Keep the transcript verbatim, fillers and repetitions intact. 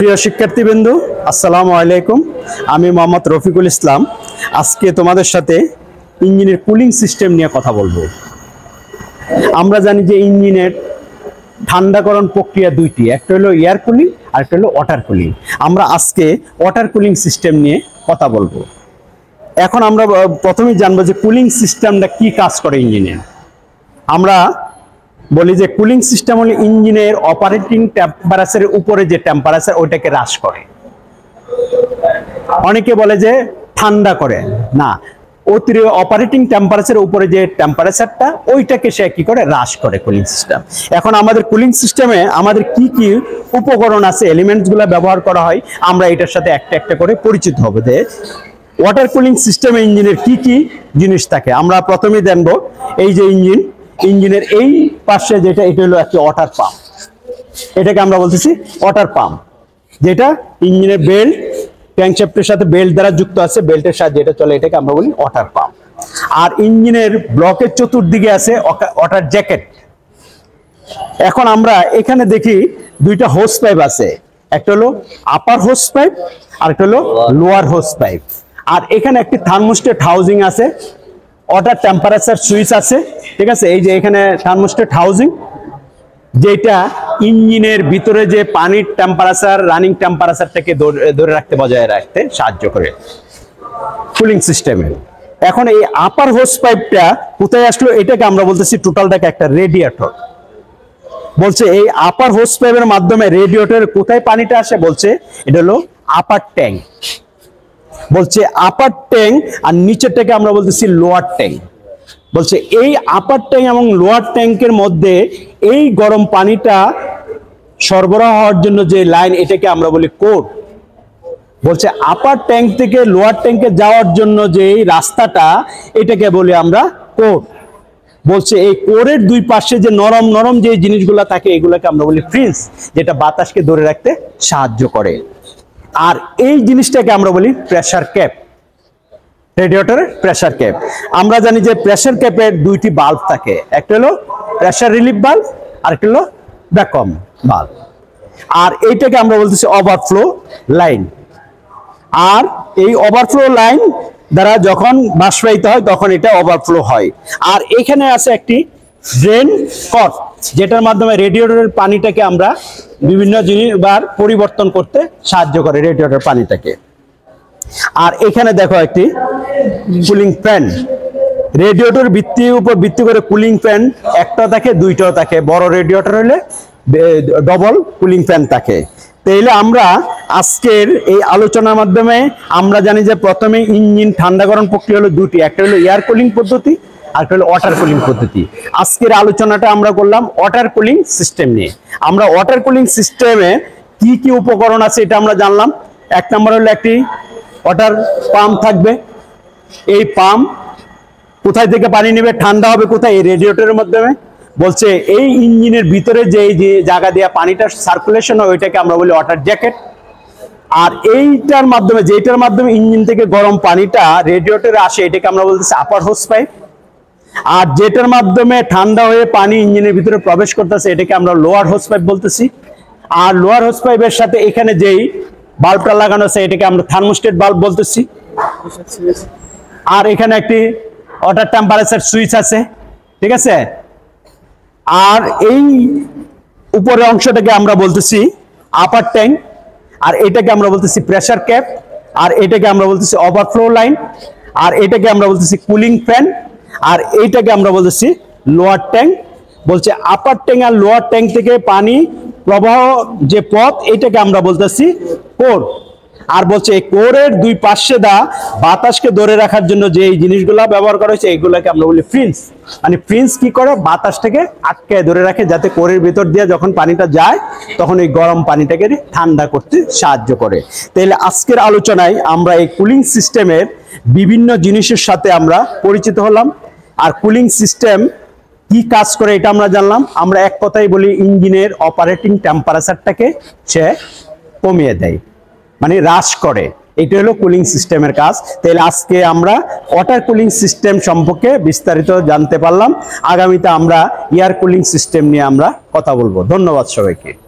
প্রিয় শিক্ষার্থীবৃন্দ, আসসালামু আলাইকুম। আমি মোহাম্মদ রফিকুল ইসলাম। আজকে তোমাদের সাথে ইঞ্জিনের কুলিং সিস্টেম নিয়ে কথা বলবো। আমরা জানি যে ইঞ্জিনের ঠান্ডাকরণ প্রক্রিয়া দুইটি, একটা হলো এয়ার কুলিং আর একটা হলো ওয়াটার কুলিং। আমরা আজকে ওয়াটার কুলিং সিস্টেম নিয়ে কথা বলবো। এখন আমরা প্রথমেই জানবো যে কুলিং সিস্টেমটা কি কাজ করে ইঞ্জিনের। আমরা বলি যে কুলিং সিস্টেম হলো ইঞ্জিনের অপারেটিং টেম্পারেচারের উপরে যে টেম্পারেচার, ওইটাকে হ্রাস করে। অনেকে বলে যে ঠান্ডা করে, না, অতিরিক্ত অপারেটিং টেম্পারেচারের উপরে যে টেম্পারেচারটা, ওইটাকে সে কি করে, হ্রাস করে কুলিং সিস্টেম। এখন আমাদের কুলিং সিস্টেমে আমাদের কি কি উপকরণ আছে, এলিমেন্টসগুলো ব্যবহার করা হয়, আমরা এটার সাথে একটা একটা করে পরিচিত হব। যে ওয়াটার কুলিং সিস্টেমে ইঞ্জিনের কি কি জিনিস থাকে, আমরা প্রথমে জানবো। এই যে ইঞ্জিন, ইঞ্জিনের এই পাশে যেটা, এটা হলো একটা ওয়াটার পাম্প, এটাকে আমরা বলতেছি ওয়াটার পাম্প, যেটা ইঞ্জিনের বেল্ট, ক্র্যাঙ্কশ্যাফটের সাথে বেল্ট দ্বারা যুক্ত আছে, বেল্টের সাথে যেটা চলে, এটাকে আমরা বলি ওয়াটার পাম্প। আর ইঞ্জিনের ব্লকের চতুর্দিকে আছে ওয়াটার জ্যাকেট। এখন আমরা এখানে দেখি দুইটা হোস পাইপ আছে, একটা হলো আপার হোস পাইপ আর একটা হলো লোয়ার হোস পাইপ। আর এখানে একটি থার্মোস্টেট হাউজিং আছে, ওয়াটার টেম্পারেচার সুইচ আছে, ঠিক আছে। এই যে এখানে থার্মোস্টেট হাউজিং, যেটা ইঞ্জিনের ভিতরে যে পানির টেম্পারেচার, রানিং টেম্পারেচারটাকে ধরে রাখতে, বজায় রাখতে সাহায্য করে কুলিং সিস্টেমে। এখন এই আপার হোস পাইপটা কোথায় আসলো, এটাকে আমরা বলতেছি টোটালটাকে একটা রেডিয়েটর বলছে। এই আপার হোস পাইপের মাধ্যমে রেডিয়েটরের কোথায় পানিটা আসে, বলছে এটা হলো আপার ট্যাঙ্ক, বলছে আপার ট্যাঙ্ক। আর নিচেরটাকে আমরা বলতেছি লোয়ার ট্যাঙ্ক বলছে। এই আপার ট্যাঙ্ক এবং লোয়ার ট্যাঙ্কের মধ্যে এই গরম পানিটা সরবরাহ হওয়ার জন্য যে লাইন, এটাকে আমরা বলি কোড। বলছে আপার ট্যাঙ্ক থেকে লোয়ার ট্যাঙ্কে যাওয়ার জন্য যে রাস্তাটা, এটাকে বলি আমরা কোড। বলছে এই কোরের দুই পাশে যে নরম নরম যে জিনিসগুলো থাকে, এগুলোকে আমরা বলি ফ্রিন্স, যেটা বাতাসকে ধরে রাখতে সাহায্য করে। আর এই জিনিসটাকে আমরা বলি প্রেসার ক্যাপ, রেডিয়েটরের প্রেসার ক্যাপ। আমরা জানি যে প্রেসার ক্যাপের দুইটি বাল্ব থাকে, একটা হলো প্রেসার রিলিফ বাল্ব আর একটা হলো ভ্যাকুয়াম বাল্ব। আর এইটাকে আমরা বলতেছি ওভারফ্লো লাইন। আর এই ওভারফ্লো লাইন দ্বারা যখন বাষ্পায়িত হয়, তখন এটা ওভারফ্লো হয়। আর এখানে আছে একটি ড্রেন কট, যেটার মাধ্যমে রেডিয়েটরের পানিটাকে আমরা বিভিন্ন জিনিস বার পরিবর্তন করতে সাহায্য করে রেডিয়েটরের পানিটাকে। আর এখানে দেখো একটি কুলিং ফ্যান, রেডিয়েটর ভিত্তির উপর ভিত্তি করে কুলিং ফ্যান একটা থাকে, দুইটাও থাকে, বড় রেডিয়েটর হলে ডবল কুলিং ফ্যান থাকে। তাইলে আমরা আজকের এই আলোচনার মাধ্যমে আমরা জানি যে প্রথমে ইঞ্জিন ঠান্ডাকরণ প্রক্রিয়া হলো দুটি, একটা হলো এয়ার কুলিং পদ্ধতি আর একটা হলো ওয়াটার কুলিং পদ্ধতি। আজকের আলোচনাটা আমরা করলাম ওয়াটার কুলিং সিস্টেম নিয়ে। আমরা ওয়াটার কুলিং সিস্টেমে কি কি উপকরণ আছে এটা আমরা জানলাম। এক নম্বর হলো একটি ওয়াটার পাম্প থাকবে, এই পাম্প কোথায় থেকে পানি নেবে, ঠান্ডা হবে কোথায়, এই রেডিয়েটরের মাধ্যমে। বলছে এই ইঞ্জিনের ভিতরে যে যে জায়গা দেওয়া পানিটা সার্কুলেশন হয়, ওইটাকে আমরা বলি ওয়াটার জ্যাকেট। আর এইটার মাধ্যমে, যেটার মাধ্যমে ইঞ্জিন থেকে গরম পানিটা রেডিয়েটরে আসে, এটাকে আমরা বলতেছি আপার হোস পাইপ। আর যেটার মাধ্যমে ঠান্ডা হয়ে পানি ইঞ্জিনের ভিতরে প্রবেশ করতেছে, এটাকে আমরা লোয়ার হোস পাইপ বলতেছি। আর লোয়ার হোস পাইপের সাথে এখানে যেই বাল্বটা লাগানো আছে, এটাকে আমরা থার্মোস্টেট বাল্ব বলতেছি। আর এখানে একটি ওয়াটার টেম্পারেচার সুইচ আছে, ঠিক আছে। আর এই উপরের অংশটাকে আমরা বলতেছি আপার ট্যাঙ্ক, আর এটাকে আমরা বলতেছি প্রেসার ক্যাপ, আর এটাকে আমরা বলতেছি ওভারফ্লো লাইন, আর এটাকে আমরা বলতেছি কুলিং ফ্যান, আর এইটাকে আমরা বলতেছি লোয়ার ট্যাঙ্ক। বলছে আপার ট্যাঙ্ক আর লোয়ার ট্যাঙ্ক থেকে পানি প্রবাহ যে পথ, এটাকে আমরা বলতেছি কোর। আর বলছে এই কোরের দুই পাশে দা বাতাসকে ধরে রাখার জন্য যে এই জিনিসগুলো ব্যবহার করা হয়েছে, এগুলোকে আমরা বলি ফ্রিন্স। মানে ফ্রিন্স কি করে, বাতাসটাকে আটকে ধরে রাখে, যাতে কোরের ভিতর দিয়ে যখন পানিটা যায়, তখন এই গরম পানিটাকে ঠান্ডা করতে সাহায্য করে। তাহলে আজকের আলোচনায় আমরা এই কুলিং সিস্টেমের বিভিন্ন জিনিসের সাথে আমরা পরিচিত হলাম। আর কুলিং সিস্টেম কি কাজ করে এটা আমরা জানলাম। আমরা এক কথাই বলি, ইঞ্জিনের অপারেটিং টেম্পারেচারটাকে সে কমিয়ে দেয়, মানে হ্রাস করে। এটা হলো কুলিং সিস্টেমের কাজ। তাহলে আজকে আমরা ওয়াটার কুলিং সিস্টেম সম্পর্কে বিস্তারিত জানতে পারলাম। আগামীতে আমরা এয়ার কুলিং সিস্টেম নিয়ে আমরা কথা বলবো। ধন্যবাদ সবাইকে।